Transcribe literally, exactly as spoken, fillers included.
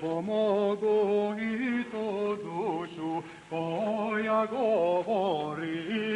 Pomogu i to dušu koja govori.